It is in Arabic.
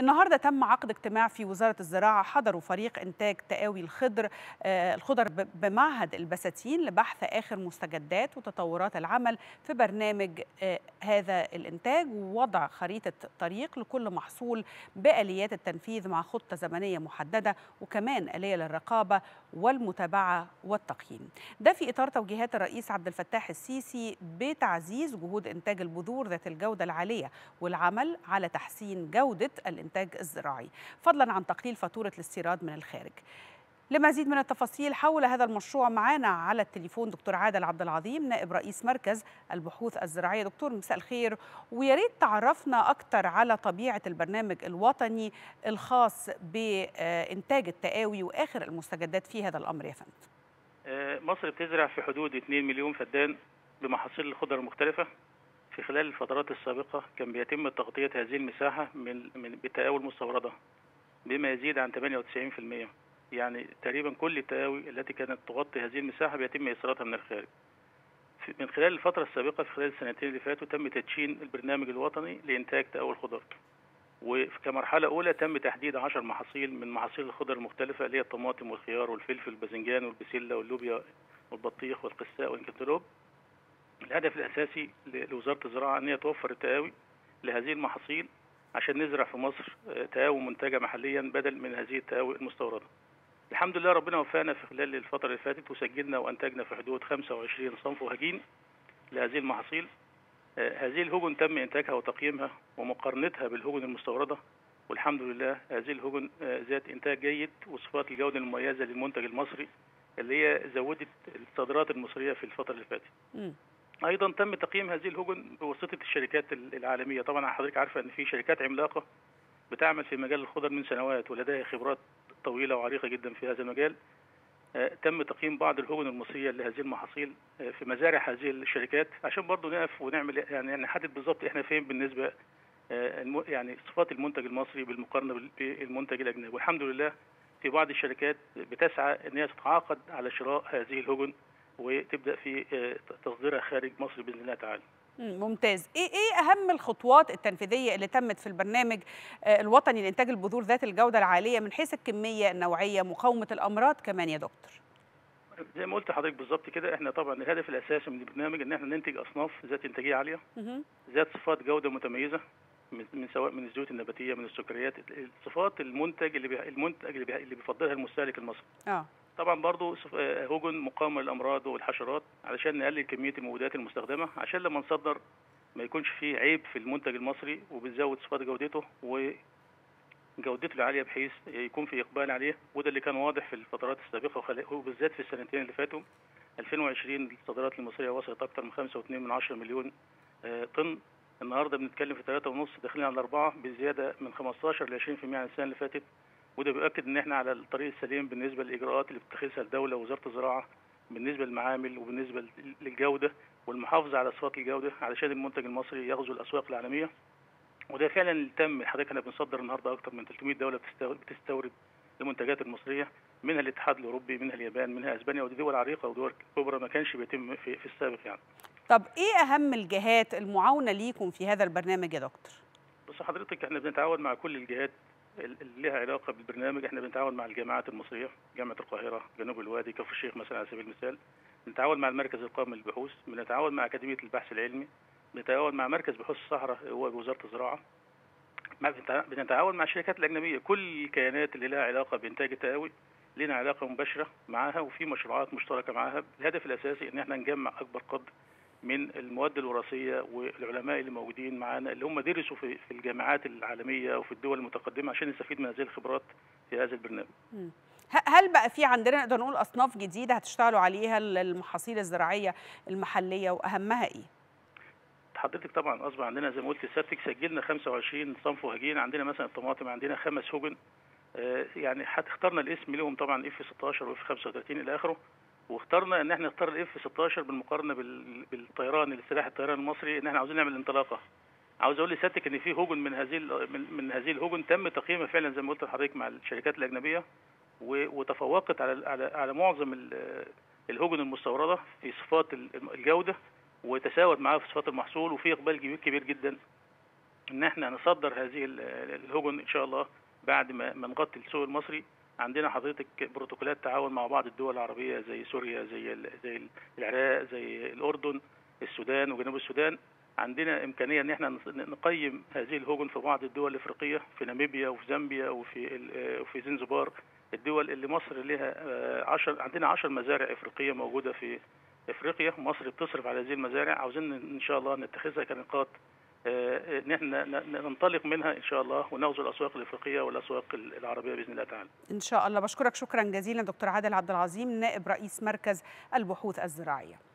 النهارده تم عقد اجتماع في وزارة الزراعة حضروا فريق إنتاج تقاوي الخضر بمعهد البساتين لبحث آخر مستجدات وتطورات العمل في برنامج هذا الإنتاج، ووضع خريطة طريق لكل محصول بآليات التنفيذ مع خطة زمنية محددة وكمان آلية للرقابة والمتابعة والتقييم. ده في إطار توجيهات الرئيس عبد الفتاح السيسي بتعزيز جهود إنتاج البذور ذات الجودة العالية والعمل على تحسين جودة الإنتاج الزراعي، فضلا عن تقليل فاتورة الاستيراد من الخارج. لمزيد من التفاصيل حول هذا المشروع معانا على التليفون دكتور عادل عبد العظيم نائب رئيس مركز البحوث الزراعية. دكتور مساء الخير، ويا ريت تعرفنا أكتر على طبيعة البرنامج الوطني الخاص بإنتاج التقاوي وآخر المستجدات في هذا الأمر يا فندم. مصر بتزرع في حدود 2 مليون فدان بمحاصيل الخضر المختلفة. في خلال الفترات السابقة كان بيتم تغطية هذه المساحة بالتقاوي المستوردة بما يزيد عن 98%، يعني تقريبا كل التقاوي التي كانت تغطي هذه المساحة بيتم إصدارها من الخارج. من خلال الفترة السابقة في خلال السنتين اللي فاتوا تم تدشين البرنامج الوطني لإنتاج تقاوي الخضار، وكمرحلة أولى تم تحديد 10 محاصيل من محاصيل الخضر المختلفة اللي هي الطماطم والخيار والفلفل والباذنجان والبسلة واللوبيا والبطيخ والقساء والكنتالوب. الهدف الأساسي لوزارة الزراعة أن هي توفر التقاوي لهذه المحاصيل عشان نزرع في مصر تقاوي منتجة محليا بدل من هذه التقاوي المستوردة. الحمد لله ربنا وفقنا في خلال الفترة اللي فاتت وسجلنا وأنتجنا في حدود 25 صنف وهجين لهذه المحاصيل. هذه الهجن تم إنتاجها وتقييمها ومقارنتها بالهجن المستوردة، والحمد لله هذه الهجن ذات إنتاج جيد وصفات الجودة المميزة للمنتج المصري اللي هي زودت الصادرات المصرية في الفترة اللي فاتت. أيضا تم تقييم هذه الهجن بواسطة الشركات العالمية. طبعا حضرتك عارفة أن في شركات عملاقة بتعمل في مجال الخضر من سنوات ولديها خبرات طويلة وعريقة جدا في هذا المجال. تم تقييم بعض الهجن المصرية لهذه المحاصيل في مزارع هذه الشركات عشان برضو نقف ونعمل يعني نحدد بالظبط احنا فين بالنسبة يعني صفات المنتج المصري بالمقارنة بالمنتج الأجنبي. والحمد لله في بعض الشركات بتسعى ان هي تتعاقد على شراء هذه الهجن وتبدأ في تصديرها خارج مصر بإذن الله تعالى. ممتاز. ايه اهم الخطوات التنفيذيه اللي تمت في البرنامج الوطني لانتاج البذور ذات الجوده العاليه من حيث الكميه، النوعيه، مقاومه الامراض كمان يا دكتور؟ زي ما قلت لحضرتك بالظبط كده، احنا طبعا الهدف الاساسي من البرنامج ان احنا ننتج اصناف ذات انتاجيه عاليه ذات صفات جوده متميزه من سواء من الزيوت النباتيه من السكريات، صفات المنتج اللي بيفضلها المستهلك المصري. طبعا برضو هجن مقاومه للامراض والحشرات علشان نقلل كميه المبيدات المستخدمه عشان لما نصدر ما يكونش فيه عيب في المنتج المصري، وبنزود صفات جودته وجودته العاليه بحيث يكون في اقبال عليه، وده اللي كان واضح في الفترات السابقه وبالذات في السنتين اللي فاتوا. 2020 الصادرات المصريه وصلت اكثر من 5.2 مليون طن. النهارده بنتكلم في 3.5 داخلين على 4 بزياده من 15 ل 20% عن السنه اللي فاتت، وده بيؤكد ان احنا على الطريق السليم بالنسبه للاجراءات اللي بتتخذها الدوله ووزاره الزراعه بالنسبه للمعامل وبالنسبه للجوده والمحافظه على صفات الجوده علشان المنتج المصري يغزو الاسواق العالميه، وده فعلا اللي تم. حضرتك احنا بنصدر النهارده اكثر من 300 دوله بتستورد المنتجات المصريه، منها الاتحاد الاوروبي، منها اليابان، منها اسبانيا، ودي دول عريقه ودول كبرى ما كانش بيتم في السابق يعني. طب ايه اهم الجهات المعاونه ليكم في هذا البرنامج يا دكتور؟ بص حضرتك احنا بنتعاون مع كل الجهات اللي لها علاقه بالبرنامج. احنا بنتعاون مع الجامعات المصريه، جامعه القاهره، جنوب الوادي، كفر الشيخ مثلا على سبيل المثال. بنتعاون مع المركز القومي للبحوث، بنتعاون مع اكاديميه البحث العلمي، بنتعاون مع مركز بحوث الصحراء هو بوزاره الزراعه، بنتعاون مع الشركات الاجنبيه. كل الكيانات اللي لها علاقه بانتاج التقاوي لنا علاقه مباشره معاها، وفي مشروعات مشتركه معاها. الهدف الاساسي ان احنا نجمع اكبر قدر من المواد الوراثيه والعلماء اللي موجودين معانا اللي هم درسوا في الجامعات العالميه وفي الدول المتقدمه عشان نستفيد من هذه الخبرات في هذا البرنامج. هل بقى في عندنا نقدر نقول اصناف جديده هتشتغلوا عليها المحاصيل الزراعيه المحليه واهمها ايه؟ حضرتك طبعا اصبح عندنا زي ما قلت سيادتك سجلنا 25 صنف وهجين. عندنا مثلا الطماطم عندنا 5 هجن، يعني هتختارنا الاسم لهم طبعا اف 16 واف 35 الى اخره، واخترنا ان احنا نختار الاف 16 بالمقارنه بالطيران السلاح الطيران المصري ان احنا عاوزين نعمل انطلاقه. عاوز اقول لسيادتك ان في هجن من هذه الهجن تم تقييمها فعلا زي ما قلت لحضرتك مع الشركات الاجنبيه وتفوقت على معظم الهجن المستورده في صفات الجوده وتساوت معاها في صفات المحصول، وفي اقبال كبير جدا ان احنا نصدر هذه الهجن ان شاء الله بعد ما نغطي السوق المصري. عندنا حضرتك بروتوكولات تعاون مع بعض الدول العربية زي سوريا زي العراق زي الأردن السودان وجنوب السودان. عندنا إمكانية ان احنا نقيم هذه الهجن في بعض الدول الإفريقية، في ناميبيا وفي زامبيا وفي زنجبار، الدول اللي مصر لها عندنا 10 مزارع إفريقية موجودة في إفريقيا، مصر بتصرف على هذه المزارع. عاوزين ان شاء الله نتخذها كنقاط ان احنا ننطلق منها ان شاء الله ونغزو الاسواق الافريقيه والاسواق العربيه باذن الله تعالى. ان شاء الله. بشكرك شكرا جزيلا دكتور عادل عبد العظيم، نائب رئيس مركز البحوث الزراعيه.